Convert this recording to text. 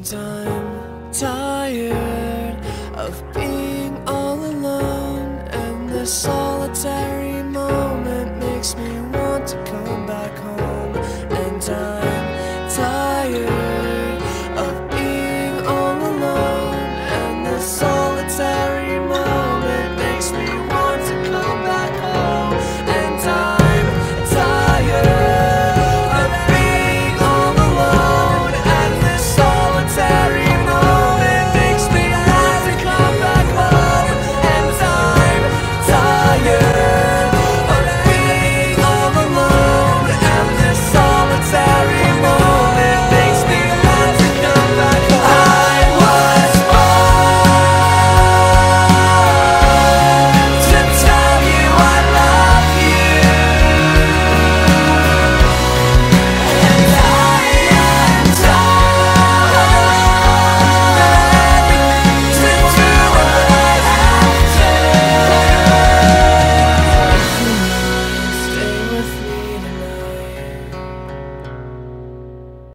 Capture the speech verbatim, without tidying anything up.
And I'm tired of being all alone, and this solitary moment makes me want to go.